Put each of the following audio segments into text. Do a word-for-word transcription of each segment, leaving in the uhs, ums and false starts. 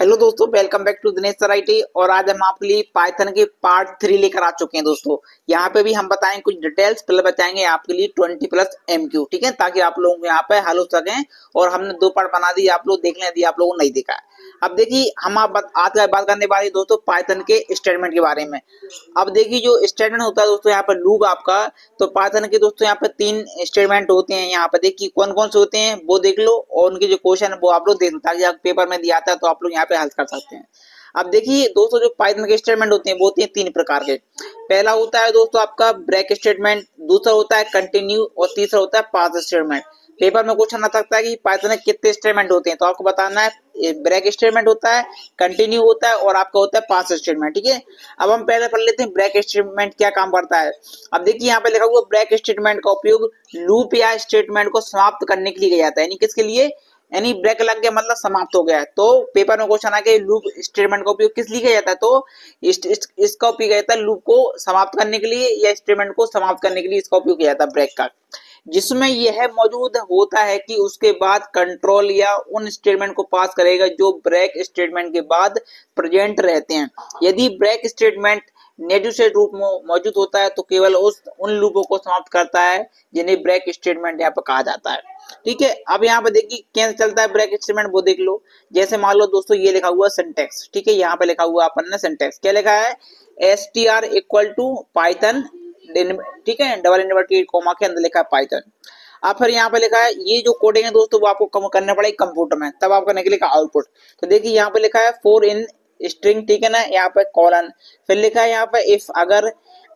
Hello दोस्तों, welcome back to Dinesh sir IT. और आज हम आपके लिए पाइथन के पार्ट थ्री लेकर आ चुके हैं दोस्तों। यहाँ पे भी हम बताएंगे कुछ डिटेल्स, पहले बताएंगे आपके लिए ट्वेंटी प्लस एमक्यू, ठीक है, ताकि आप लोग यहाँ पे हल हो सकें। और हमने दो पार्ट बना दिए, आप लोग देख लें यदि आप लोगों ने नहीं देखा है। अब देखिए, हम आप आज का बात करने वाले दोस्तों पाइथन के स्टेटमेंट के बारे में। अब देखिए, जो स्टेटमेंट होता है दोस्तों यहाँ पे लूप आपका, तो पाइथन के दोस्तों यहाँ पे तीन स्टेटमेंट होते हैं। यहाँ पे देखिए कौन कौन से होते हैं वो देख लो, और उनके जो क्वेश्चन है वो आप लोग देख लो, ताकि पेपर में दिया आता है तो आप लोग यहाँ पे हल कर सकते हैं। अब देखिए दोस्तों, जो पाइथन के स्टेटमेंट होते हैं वो होते हैं तीन प्रकार के। पहला होता है दोस्तों आपका ब्रेक स्टेटमेंट, दूसरा होता है कंटिन्यू, और तीसरा होता है पास स्टेटमेंट। पेपर में क्वेश्चन आ सकता है कि पाइथन में कितने स्टेटमेंट होते हैं, तो आपको बताना है ब्रेक स्टेटमेंट होता है, कंटिन्यू होता है, और आपका होता है पास स्टेटमेंट, ठीक है। अब हम पहले पढ़ लेते हैं ब्रेक स्टेटमेंट क्या काम करता है। अब देखिए यहाँ पे लिखा हुआ, ब्रेक स्टेटमेंट का उपयोग लूप या स्टेटमेंट को समाप्त करने के लिए किया जाता है। यानी किसके लिए, यानी ब्रेक लग गया मतलब समाप्त हो गया है। तो पेपर में क्वेश्चन आ गया लूप स्टेटमेंट का उपयोग किस लिए किया जाता है, तो इस, इस, इसका उपयोग किया जाता है लूप को समाप्त करने के लिए या स्टेटमेंट को समाप्त करने के लिए इसका उपयोग किया जाता है ब्रेक का, जिसमें यह मौजूद होता है कि उसके बाद कंट्रोल या उन स्टेटमेंट को पास करेगा जो ब्रेक स्टेटमेंट के बाद प्रेजेंट रहते हैं। यदि ब्रेक स्टेटमेंट नेगेटिव रूप में मौजूद होता है तो केवल उस उन लूपों को समाप्त करता है जिन्हें ब्रेक स्टेटमेंट यहाँ पर कहा जाता है, ठीक है। अब यहाँ पे देखिए कैसे चलता है ब्रेक स्टेटमेंट वो देख लो। जैसे मान लो दोस्तों ये लिखा हुआ सिंटैक्स, ठीक है, यहाँ पे लिखा हुआ अपन ने सिंटैक्स क्या लिखा है, S T R equal to Python, ठीक है, डबल इनवर्टेड कोमा के अंदर लिखा है पाइथन। अब फिर यहाँ पे लिखा है ये जो कोडिंग है दोस्तों वो आपको करना पड़ेगी कंप्यूटर में, तब आपको निकलेगा आउटपुट। तो देखिए यहाँ पे लिखा है फोर इन स्ट्रिंग, ठीक है ना, यहाँ पे कॉलन, फिर लिखा है यहाँ पे इफ, अगर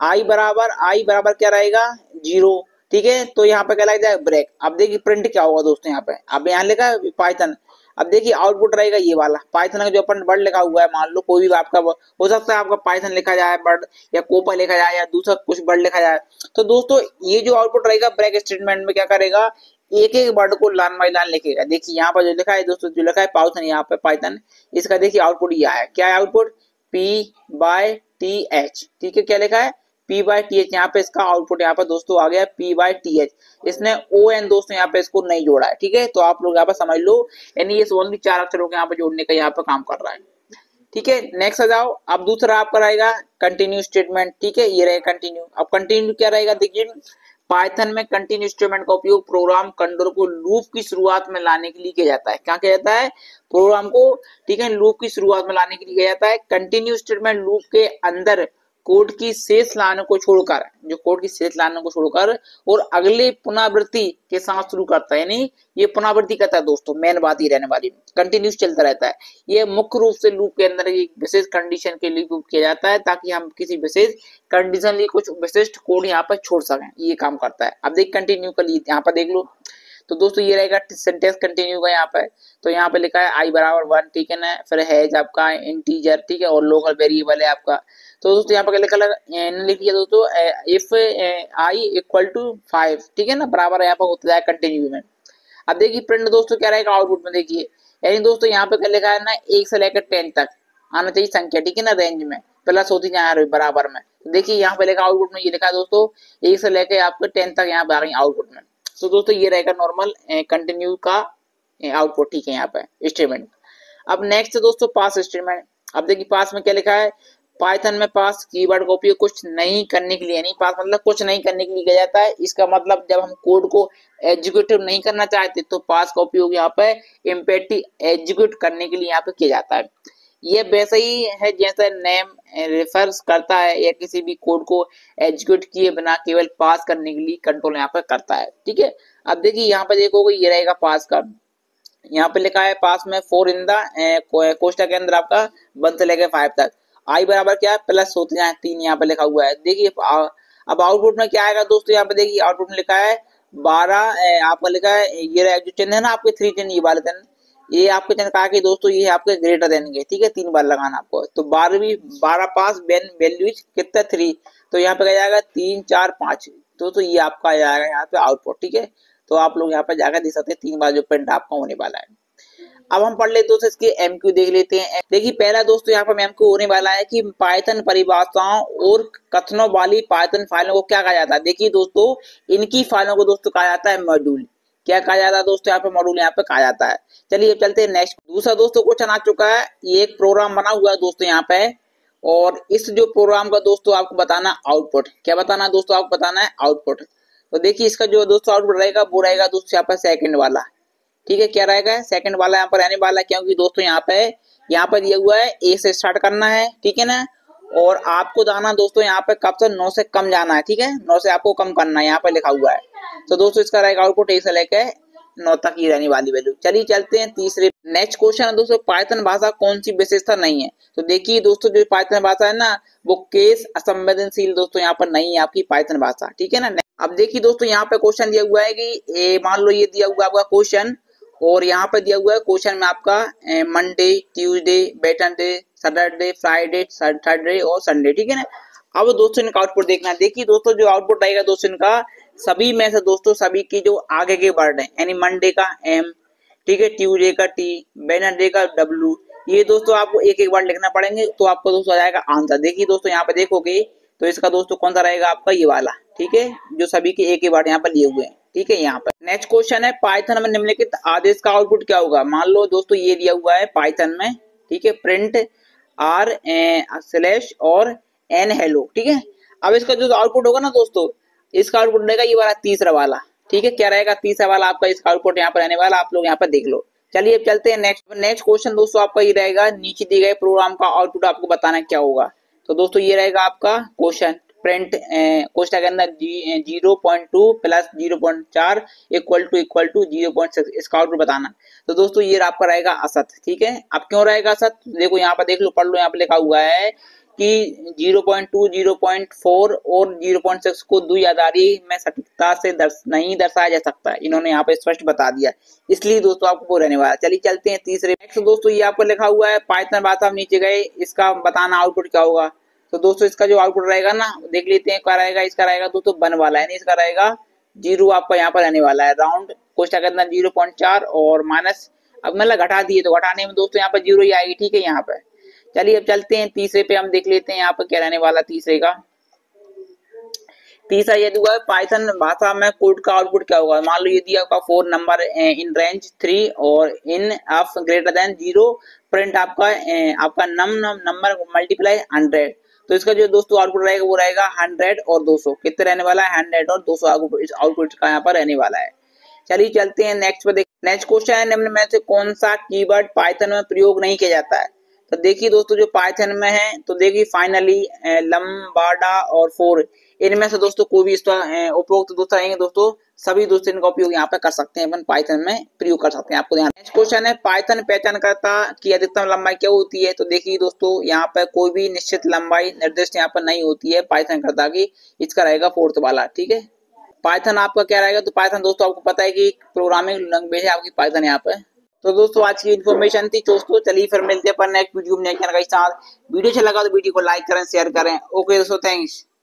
आई बराबर आई बराबर क्या रहेगा जीरो, ठीक है, तो यहाँ पे क्या लग जाएगा ब्रेक। अब देखिए प्रिंट क्या होगा दोस्तों यहाँ पे, अब यहाँ लिखा है पाइथन। अब देखिए आउटपुट रहेगा ये वाला पाइथन का जो अपन वर्ड लिखा हुआ है, मान लो कोई भी आपका हो सकता है आपका पाइथन लिखा जाए वर्ड, या कोपा लिखा जाए, या दूसरा कुछ वर्ड लिखा जाए। तो दोस्तों ये जो आउटपुट रहेगा ब्रेक स्टेटमेंट में क्या करेगा, एक एक वर्ड को लाइन बाई लाइन लिखेगा। देखिए यहाँ पर जो लिखा है दोस्तों, जो लिखा है पाइथन, यहाँ पे पाइथन, इसका देखिए आउटपुट यह है, क्या है output, P Y T H, ठीक है, क्या लिखा है पी बाय टी एच, यहाँ पे इसका आउटपुट यहाँ पे दोस्तों आ गया पी बाय टी एच। इसने ओ एन दोस्तों यहाँ पे इसको नहीं जोड़ा है, ठीक है, तो आप लोग यहाँ पे समझ लो यानी ये ओनली चार अक्षरों के यहाँ पे जोड़ने का यहाँ पे काम कर रहा है, ठीक है। नेक्स्ट आ जाओ, अब दूसरा आपका रहेगा कंटिन्यू स्टेटमेंट, ठीक है, ये रहेगा कंटिन्यू। अब कंटिन्यू क्या रहेगा, देखिए पाइथन में कंटिन्यू स्टेटमेंट का उपयोग प्रोग्राम कंट्रोल को लूप की शुरुआत में लाने के लिए किया जाता है। क्या किया जाता है, प्रोग्राम को, ठीक है, लूप की शुरुआत में लाने के लिए किया जाता है। कंटिन्यू स्टेटमेंट लूप के अंदर कोड की शेष लाइनों को छोड़कर, जो कोड की शेष लाइनों को छोड़कर और अगले पुनरावृत्ति के साथ शुरू करता है, यानी ये पुनरावृत्ति करता है दोस्तों, मेन बात ही रहने वाली, कंटिन्यूस चलता रहता है। ये मुख्य रूप से लूप के अंदर एक विशेष कंडीशन के लिए किया जाता है, ताकि हम किसी विशेष कंडीशन लिए कुछ विशिष्ट कोड यहाँ पर छोड़ सकें, ये काम करता है। अब देख कंटिन्यू का लिए यहाँ पर देख लो, तो दोस्तों ये रहेगा सेंटेंस कंटिन्यू का यहाँ पे, तो यहाँ पे लिखा है आई बराबर वन, ठीक है ना, फिर हैज आपका इंटीजर, ठीक है, और लोकल वेरिएबल है आपका। तो दोस्तों यहाँ पे लिखा लिख दिया दोस्तों if I equal to five, ठीक है ना, बराबर यहाँ पे होता है कंटिन्यू में। अब देखिए प्रिंट दोस्तों क्या रहेगा आउटपुट में, देखिए यानी दोस्तों यहाँ पे क्या लिखा है ना, एक से लेकर टेन तक आना चाहिए संख्या, ठीक है ना, रेंज में प्लस होती है बराबर में। देखिए यहाँ पे लिखा आउटपुट में, ये लिखा है दोस्तों एक से लेकर आपको टेन तक यहाँ पे आ रही है आउटपुट में। तो so, दोस्तों ये रहेगा नॉर्मल कंटिन्यू का आउटपुट, ठीक है, यहाँ पे स्टेटमेंट। अब नेक्स्ट दोस्तों पास स्टेटमेंट। अब देखिए पास में क्या लिखा है, पाइथन में पास कीवर्ड का उपयोग कुछ नहीं करने के लिए, नहीं पास मतलब कुछ नहीं करने के लिए किया जाता है। इसका मतलब जब हम कोड को एग्जीक्यूटिव नहीं करना चाहते तो पास का उपयोग यहाँ पे इम्पेरेटिव एग्जीक्यूट करने के लिए यहाँ पे किया जाता है। यह वैसा ही है जैसे नेम रेफर्स करता है, या किसी भी कोड को एग्जीक्यूट किए बिना केवल पास करने के लिए कंट्रोल यहाँ पर करता है, ठीक है। अब देखिए यहाँ पे देखोगे ये रहेगा पास का, यहाँ पे लिखा है पास में फोर इन द कोष्ठक के अंदर आपका वन से लेकर फाइव तक आई बराबर क्या है प्लस होते हैं तीन, यहाँ पे लिखा हुआ है। देखिए अब आउटपुट में क्या आएगा दोस्तों, यहाँ पे देखिए आउटपुट में लिखा है बारह, आपका लिखा है ये जो चिन्ह है ना आपके थ्री चिन्ह, ये वाले चिन्ह ये आपको कहा कि दोस्तों ये आपके ग्रेटर देन के, ठीक है, तीन बार लगाना आपको। तो बारहवीं बारह पास बेन वैल्यूज कितना थ्री, तो यहाँ पे क्या जाएगा तीन चार पाँच, तो तो ये आपका आ जाएगा यहाँ पे आउटपुट, ठीक है। तो आप लोग यहाँ पे जाकर देख सकते हैं तीन बार जो प्रिंट आपका होने वाला है। अब हम पढ़ लेते दोस्तों इसके एमक्यू देख लेते हैं। देखिए पहला दोस्तों यहाँ पे एमक्यू होने वाला है कि पाइथन परिभाषाओं और कथनों वाली पाइथन फाइलों को क्या कहा जाता है। देखिए दोस्तों इनकी फाइलों को दोस्तों कहा जाता है मॉड्यूल, क्या कहा जाता है दोस्तों, यहाँ पे मॉड्यूल यहाँ पे कहा जाता है। चलिए चलते हैं नेक्स्ट। दूसरा दोस्तों क्वेश्चन आ चुका है, ये एक प्रोग्राम बना हुआ है दोस्तों यहाँ पे, और इस जो प्रोग्राम का दोस्तों आपको बताना आउटपुट, क्या बताना है दोस्तों, आपको बताना है आउटपुट। तो देखिए इसका जो दोस्तों आउटपुट रहेगा वो रहेगा दोस्तों यहाँ पर सेकंड वाला, ठीक है, क्या रहेगा सेकंड वाला यहाँ पर रहने वाला है, क्योंकि दोस्तों यहाँ पे यहाँ पर दिया हुआ है ए से स्टार्ट करना है, ठीक है ना, और आपको जाना दोस्तों यहाँ पे कब से नौ से कम जाना है, ठीक है, नौ से आपको कम करना है, यहाँ पे लिखा हुआ है। तो दोस्तों इसका रहेगा आउटपुट ए से लेकर नौ तक ही रहने वाली वैल्यू। चलिए चलते हैं तीसरे। नेक्स्ट क्वेश्चन है दोस्तों, पाइथन भाषा कौन सी विशेषता नहीं है। तो देखिए दोस्तों जो पाइथन भाषा है ना वो केस असंवेदनशील दोस्तों यहाँ पर नहीं है आपकी पाइथन भाषा, ठीक है ना। अब देखिए दोस्तों यहाँ पे क्वेश्चन दिया हुआ है कि मान लो ये दिया हुआ है आपका क्वेश्चन, और यहाँ पे दिया हुआ है क्वेश्चन में आपका Monday, Tuesday, Wednesday, Saturday, Friday, Saturday और संडे, ठीक है ना। अब दोस्तों इनका आउटपुट देखना है। देखिए दोस्तों जो आउटपुट आएगा दोस्तों इनका सभी में से दोस्तों सभी की जो आगे के वर्ड है, यानी मंडे का एम, ठीक है, ट्यूजडे का टी, वेडनेसडे का डब्ल्यू, ये दोस्तों आपको एक एक वर्ड लिखना पड़ेंगे तो आपको दोस्तों आ जाएगा आंसर। देखिए दोस्तों यहाँ पे देखोगे तो इसका दोस्तों कौन सा रहेगा आपका ये वाला, ठीक है, जो सभी के एक ही वर्ड यहाँ पर लिए हुए हैं, ठीक है। यहाँ पर नेक्स्ट क्वेश्चन है, पाइथन में निम्नलिखित आदेश का आउटपुट क्या होगा। मान लो दोस्तों ये दिया हुआ है पाइथन में, ठीक है, प्रिंट आर स्लैश और एन हेलो, ठीक है। अब इसका जो आउटपुट होगा ना दोस्तों, इसका आउटपुट रहेगा ये वाला तीसरा वाला, ठीक है, क्या रहेगा तीसरा वाला आपका, इसका आउटपुट यहाँ पर रहने वाला, आप लोग यहाँ पर देख लो। चलिए अब चलते हैं नेक्स्ट। नेक्स्ट क्वेश्चन दोस्तों आपका ये रहेगा, नीचे दिए गए प्रोग्राम का आउटपुट आपको बताना क्या होगा। तो दोस्तों ये रहेगा आपका क्वेश्चन प्रिंट क्वेश्चन के अंदर zero point two plus zero point चार equal to equal to zero point six, इसका आउटपुट बताना। तो दोस्तों ये आपका रहेगा असत, ठीक है। अब क्यों रहेगा असत, देखो यहाँ पर देख लो, पढ़ लो, यहाँ पर लिखा हुआ है कि zero point two, zero point four और जीरो पॉइंट सिक्स को द्विआधारी में सटीकता से दर्श नहीं दर्शाया जा सकता है, इन्होंने यहाँ पे स्पष्ट बता दिया, इसलिए दोस्तों आपको वो रहने वाला। चलिए चलते हैं तीसरे। नेक्स्ट दोस्तों ये आपको लिखा हुआ है पाइथन भाषा, नीचे गए इसका बताना आउटपुट क्या होगा। तो दोस्तों इसका जो आउटपुट रहेगा ना देख लेते हैं क्या रहेगा, इसका रहेगा दोस्तों वन वाला, यानी इसका रहेगा जीरो आपका यहाँ पर रहने वाला है, राउंड क्वेश्चन करना जीरो पॉइंट चार और माइनस, अब मतलब घटा दिए तो घटाने में दोस्तों यहाँ पर जीरो ही आएगी, ठीक है। यहाँ पर चलिए अब चलते हैं तीसरे पे, हम देख लेते हैं यहाँ पर क्या रहने वाला तीसरे का। तीसरा ये दिया है पाइथन भाषा में कोड का आउटपुट क्या होगा। मान लो ये दिया आपका for number in range three और in of greater than zero, print आपका आपका नम नंबर मल्टीप्लाई हंड्रेड। तो इसका जो दोस्तों आउटपुट रहेगा वो रहेगा हंड्रेड और दो सौ, कितने रहने वाला है हंड्रेड और दो सौ आउटपुट का यहाँ पर रहने वाला है। चलिए चलते हैं नेक्स्ट पे। नेक्स्ट क्वेश्चन है, निम्न में से कौन सा कीवर्ड पाइथन में प्रयोग नहीं किया जाता है। तो देखिए दोस्तों जो पाइथन में है, तो देखिए फाइनली, लम्बाडा और फोर, इनमें से दोस्तों कोई भी उपरोक्त दोस्तों आएंगे दोस्तों सभी दोस्तों इनका उपयोग यहाँ पे कर सकते हैं, अपन पाइथन में प्रयोग कर सकते हैं, आपको ध्यान। नेक्स्ट क्वेश्चन है, पाइथन पहचानकर्ता की अधिकतम लंबाई क्या होती है। तो देखिए दोस्तों यहाँ पे कोई भी निश्चित लंबाई निर्दिष्ट यहाँ पर नहीं होती है पाइथनकर्ता की, इसका रहेगा फोर्थ वाला, ठीक है। पाइथन आपका क्या रहेगा, तो पाइथन दोस्तों आपको पता है कि प्रोग्रामिंग लैंग्वेज है आपकी पाइथन यहाँ पे। तो दोस्तों आज की इन्फॉर्मेशन थी दोस्तों, चलिए फिर मिलते हैं पर नेक्स्ट वीडियो में नेक्स्ट के साथ। वीडियो अच्छा लगा तो वीडियो को लाइक करें, शेयर करें। ओके दोस्तों, थैंक्स।